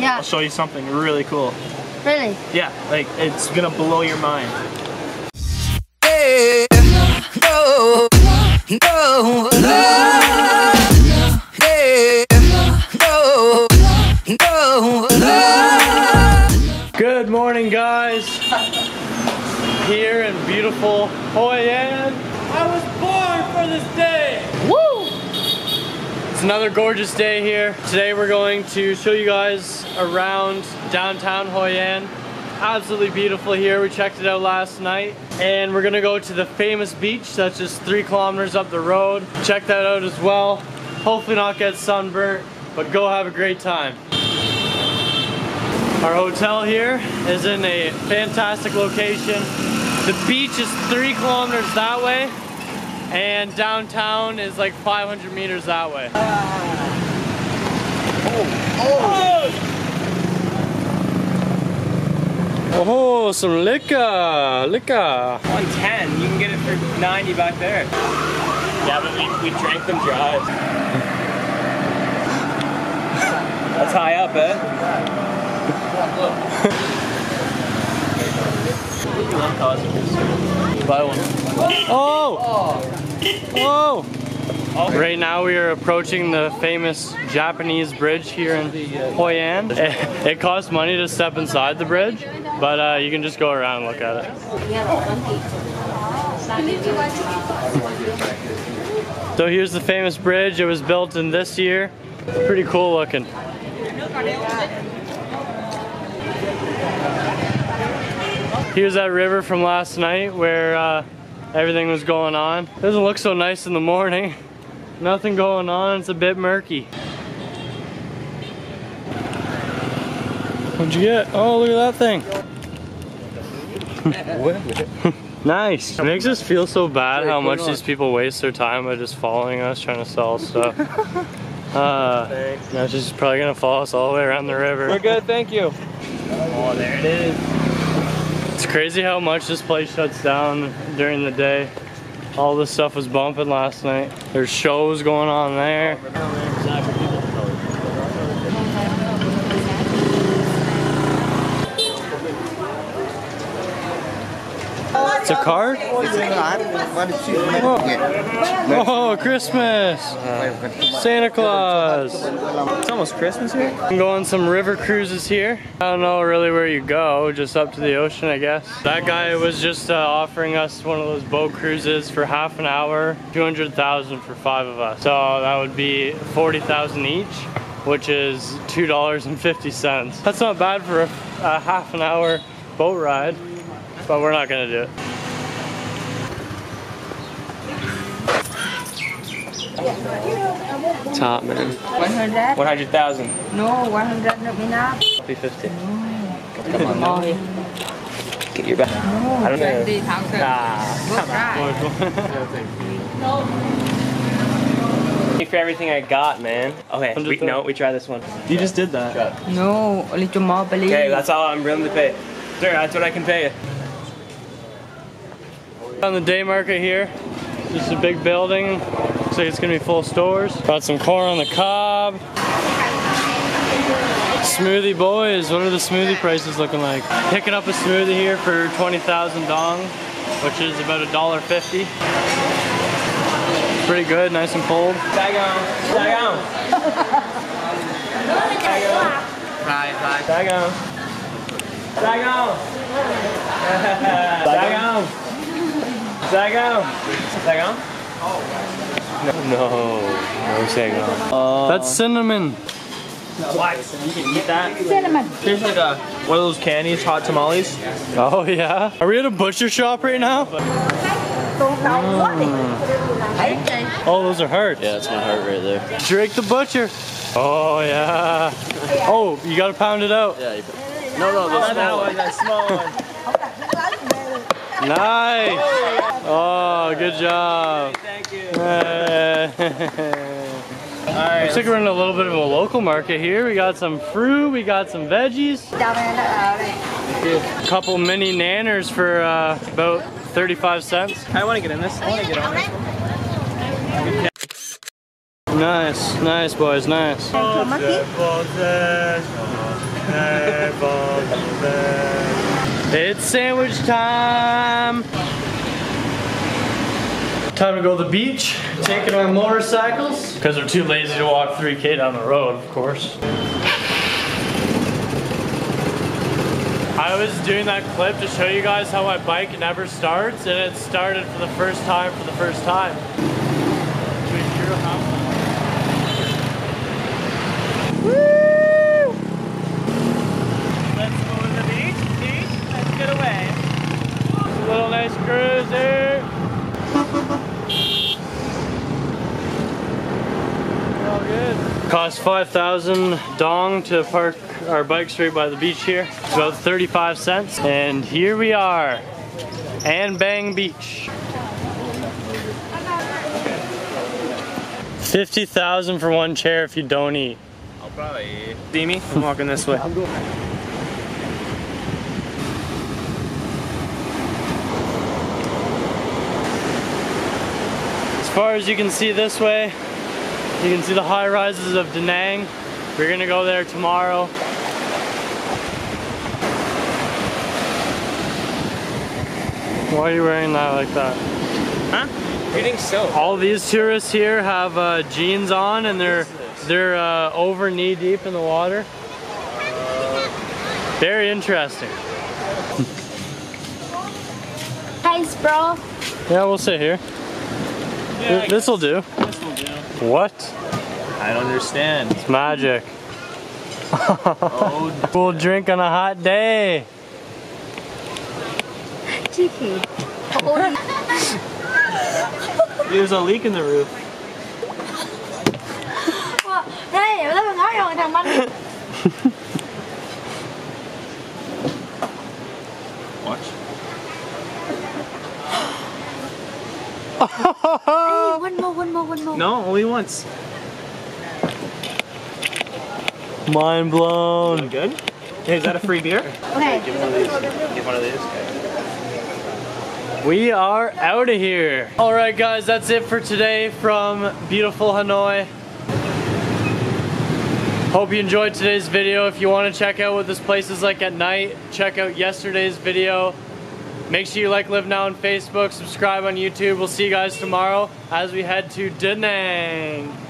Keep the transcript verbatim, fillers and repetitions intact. Yeah. I'll show you something really cool. Really? Yeah, like it's gonna blow your mind. Hey, no, no, no. Hey, no, no, no. Good morning, guys. Here in beautiful Hoi An. I was born for this day. Woo! It's another gorgeous day here. Today we're going to show you guys around downtown Hoi An. Absolutely beautiful here. We checked it out last night. And we're gonna go to the famous beach that's just three kilometers up the road. Check that out as well. Hopefully not get sunburnt, but go have a great time. Our hotel here is in a fantastic location. The beach is three kilometers that way, and downtown is like five hundred meters that way. Ah. Oh, oh. Oh. Oh, some liquor, liquor. one ten, you can get it for ninety back there. Yeah, but we, we drank them dry. That's high up, eh? Buy one. Oh! Oh! Right now we are approaching the famous Japanese bridge here in Hoi An. It, it costs money to step inside the bridge. But uh, you can just go around and look at it. So here's the famous bridge. It was built in this year. Pretty cool looking. Here's that river from last night where uh, everything was going on. It doesn't look so nice in the morning. Nothing going on. It's a bit murky. What'd you get? Oh, look at that thing. Nice. It makes us feel so bad how much these people waste their time by just following us trying to sell stuff. Uh, now she's probably gonna follow us all the way around the river. We're good, thank you. Oh, there it is. It's crazy how much this place shuts down during the day. All this stuff was bumping last night. There's shows going on there. It's a card? Oh, Christmas! Santa Claus! It's almost Christmas here. I'm going some river cruises here. I don't know really where you go, just up to the ocean, I guess. That guy was just uh, offering us one of those boat cruises for half an hour, two hundred thousand for five of us. So that would be forty thousand each, which is two dollars and fifty cents. That's not bad for a, a half an hour boat ride, but we're not gonna do it. Top man. one hundred? one hundred thousand. No, one hundred not enough. three fifty. No. Come on, no. Get your back. No. I don't know. Ah, come on. For everything I got, man. Okay, we, no, we try this one. You just did that. No, a little more, believe. Okay, that's all I'm willing to pay. Sure, that's what I can pay you. On the day market here, this is a big building. Looks like it's gonna be full of stores. Got some corn on the cob. Smoothie boys, what are the smoothie prices looking like? Picking up a smoothie here for twenty thousand dong, which is about a dollar fifty. Pretty good, nice and cold. Saigon, Saigon. Saigon. Hi, hi. Saigon. Saigon. Saigon. Saigon. Saigon. Oh. No, no, no Saigon. Uh, That's cinnamon. What? You can eat that? Cinnamon. There's like a, one of those candies, hot tamales. Oh yeah? Are we at a butcher shop right now? Mm. Oh, those are hearts. Yeah, that's my heart right there. Drake the butcher. Oh yeah. Oh, you gotta pound it out. Yeah, you No, no, the small one, that small one. Nice. Oh, good job. Uh, Alright, looks like we're in a little bit of a local market here. We got some fruit, we got some veggies. A couple mini nanners for uh, about thirty-five cents. I want to get in this. I want to get on it. Nice, nice boys, nice. It's sandwich time! Time to go to the beach, taking our motorcycles, because we're too lazy to walk three K down the road, of course. I was doing that clip to show you guys how my bike never starts, and it started for the first time for the first time. Cruiser. All good. Cost five thousand dong to park our bike straight by the beach here. It's about thirty-five cents. And here we are, An Bang Beach. fifty thousand for one chair if you don't eat. I'll probably eat. See me? I'm walking this way. As far as you can see this way, you can see the high rises of Da Nang. We're gonna go there tomorrow. Why are you wearing that like that? Huh? You think so? All these tourists here have uh, jeans on, and they're they're uh, over knee deep in the water. Very interesting. Thanks, bro. Yeah, we'll sit here. Yeah, this will do. This will do. What? I don't understand. It's magic. Oh, cool drink on a hot day. Cheeky. There's a leak in the roof. Watch. Hey, one more, one more, one more. No, only once. Mind blown. Good. Hey, is that a free beer? Okay. Give one of these. Give one of these. Okay. We are out of here. All right, guys, that's it for today from beautiful Hanoi. Hope you enjoyed today's video. If you want to check out what this place is like at night, check out yesterday's video. Make sure you like, live now on Facebook, subscribe on YouTube. We'll see you guys tomorrow as we head to Da Nang.